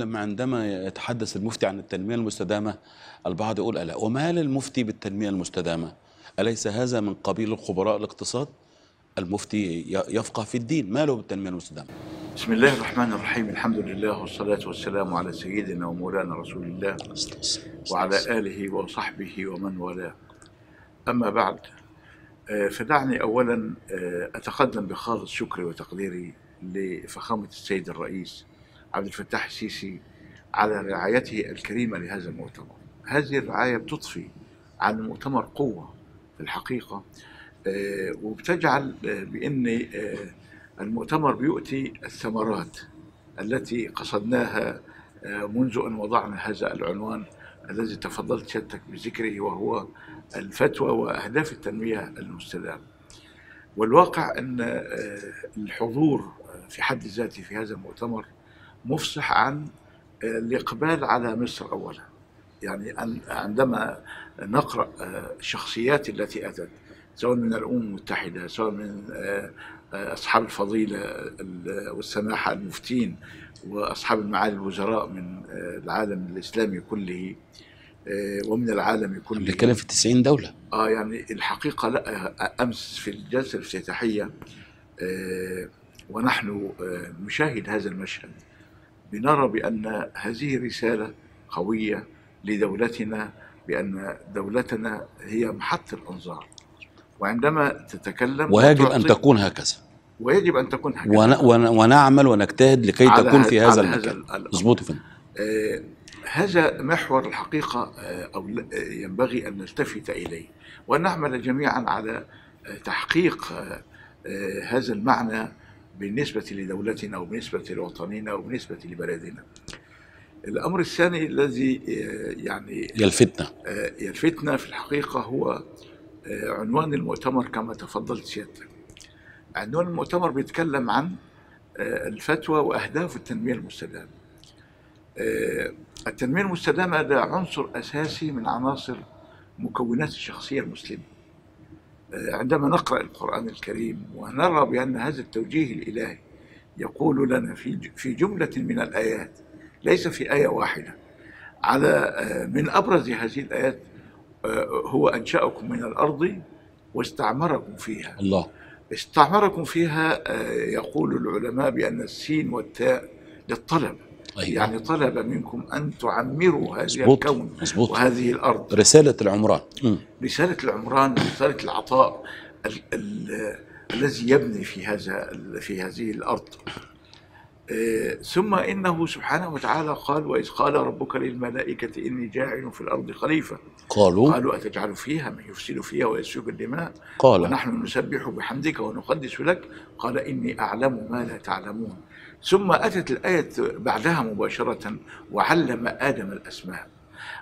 عندما يتحدث المفتي عن التنمية المستدامة البعض يقول ألا وما للمفتي بالتنمية المستدامة؟ أليس هذا من قبيل الخبراء الاقتصاد؟ المفتي يفقه في الدين، ما له بالتنمية المستدامة؟ بسم الله الرحمن الرحيم، الحمد لله والصلاة والسلام على سيدنا ومولانا رسول الله وعلى آله وصحبه ومن والاه. أما بعد، فدعني أولا أتقدم بخالص شكري وتقديري لفخامة السيد الرئيس عبد الفتاح السيسي على رعايته الكريمة لهذا المؤتمر. هذه الرعاية بتضفي عن المؤتمر قوة في الحقيقة، وبتجعل بأن المؤتمر بيؤتي الثمرات التي قصدناها منذ أن وضعنا هذا العنوان الذي تفضلت سيادتك بذكره، وهو الفتوى وأهداف التنمية المستدامة. والواقع أن الحضور في حد ذاته في هذا المؤتمر مفصح عن الإقبال على مصر أولا. يعني عندما نقرأ الشخصيات التي أتت سواء من الأمم المتحدة، سواء من أصحاب الفضيلة والسماحة المفتين وأصحاب المعالي الوزراء من العالم الإسلامي كله ومن العالم كله، بنتكلم في 90 دولة. يعني الحقيقة لا، أمس في الجلسة الافتتاحية ونحن نشاهد هذا المشهد بنرى بأن هذه رسالة قوية لدولتنا، بأن دولتنا هي محط الأنظار، وعندما تتكلم ويجب أن تكون هكذا، ويجب أن تكون هكذا ونعمل ونجتهد لكي تكون في هذا المكان. مظبوط يا فندم. هذا محور الحقيقة أو ينبغي أن نلتفت إليه وأن نعمل جميعا على تحقيق هذا المعنى بالنسبة لدولتنا وبالنسبة لوطننا وبالنسبة لبلدنا. الأمر الثاني الذي يعني يلفتنا في الحقيقة هو عنوان المؤتمر كما تفضلت سيادتك. عنوان المؤتمر بيتكلم عن الفتوى وأهداف التنمية المستدامة. التنمية المستدامة ده عنصر أساسي من عناصر مكونات الشخصية المسلمة. عندما نقرأ القرآن الكريم ونرى بأن هذا التوجيه الإلهي يقول لنا في جملة من الآيات، ليس في آية واحدة، على من أبرز هذه الآيات هو أنشأكم من الأرض واستعمركم فيها. الله استعمركم فيها، يقول العلماء بأن السين والتاء للطلب. أيوة. يعني طلب منكم أن تعمروا هذا الكون وهذه الأرض. رسالة العمران، رسالة العمران، رسالة العطاء الذي يبني في هذه الأرض. ثم إنه سبحانه وتعالى قال وإذ قال ربك للملائكة إني جاعل في الأرض خليفة قالوا أتجعل فيها من يفسد فيها ويسفك الدماء ونحن نسبح بحمدك ونقدس لك قال إني أعلم ما لا تعلمون. ثم أتت الآية بعدها مباشرة وعلم آدم الأسماء،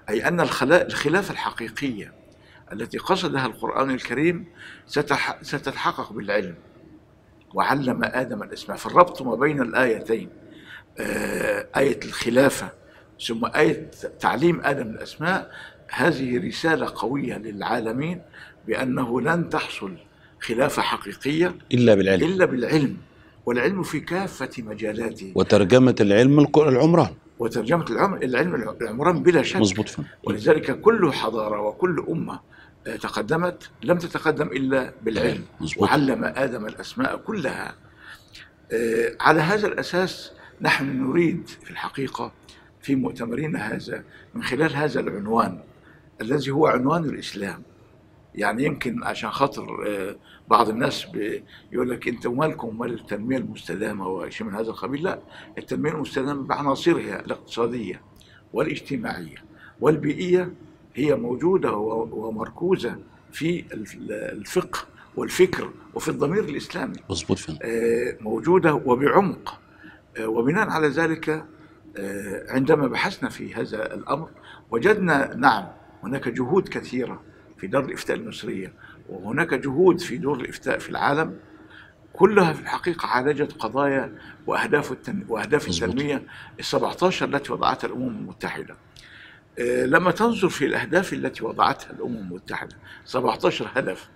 أي أن الخلافة الحقيقية التي قصدها القرآن الكريم ستتحقق بالعلم. وعلم آدم الأسماء، فالربط ما بين الآيتين، آية الخلافة ثم آية تعليم آدم الأسماء، هذه رسالة قوية للعالمين بأنه لن تحصل خلافة حقيقية إلا بالعلم، والعلم في كافة مجالاته. وترجمة العلم العمران، وترجمة العلم العمران بلا شك. مظبوط. ولذلك كل حضارة وكل أمة تقدمت لم تتقدم إلا بالعلم. مزبوط. وعلم آدم الأسماء كلها. على هذا الأساس نحن نريد في الحقيقة في مؤتمرنا هذا من خلال هذا العنوان الذي هو عنوان الإسلام. يعني يمكن عشان خاطر بعض الناس بيقول لك انتوا مالكم ومال التنمية المستدامة وشيء من هذا القبيل. لا، التنمية المستدامة بعناصرها الاقتصادية والاجتماعية والبيئية هي موجودة ومركوزة في الفقه والفكر وفي الضمير الإسلامي. مظبوط. موجودة وبعمق، وبناء على ذلك عندما بحثنا في هذا الأمر وجدنا نعم هناك جهود كثيرة في دار الإفتاء المصرية وهناك جهود في دور الإفتاء في العالم، كلها في الحقيقة عالجت قضايا وأهداف التنمية ال17 التي وضعتها الأمم المتحدة. لما تنظر في الأهداف التي وضعتها الأمم المتحدة 17 هدف،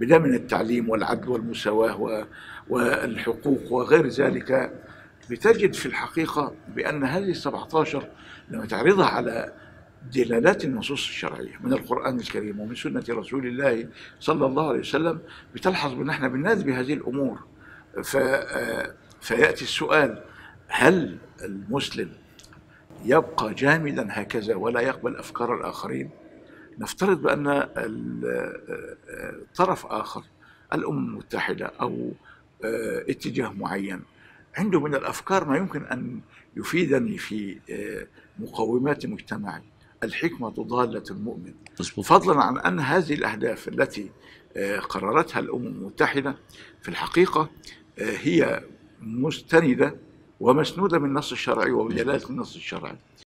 بدأ من التعليم والعدل والمساواة والحقوق وغير ذلك، بتجد في الحقيقة بأن هذه 17 لما تعرضها على دلالات النصوص الشرعية من القرآن الكريم ومن سنة رسول الله صلى الله عليه وسلم، بتلحظ أن احنا بننادي بهذه الأمور. فيأتي السؤال: هل المسلم يبقى جامدا هكذا ولا يقبل أفكار الآخرين؟ نفترض بأن طرف آخر، الأمم المتحدة أو اتجاه معين، عنده من الأفكار ما يمكن أن يفيدني في مقومات مجتمعي. الحكمة ضالة المؤمن، فضلا عن أن هذه الأهداف التي قررتها الأمم المتحدة في الحقيقة هي مستندة ومسنودة من النص الشرعي وبدلالات النص الشرعي.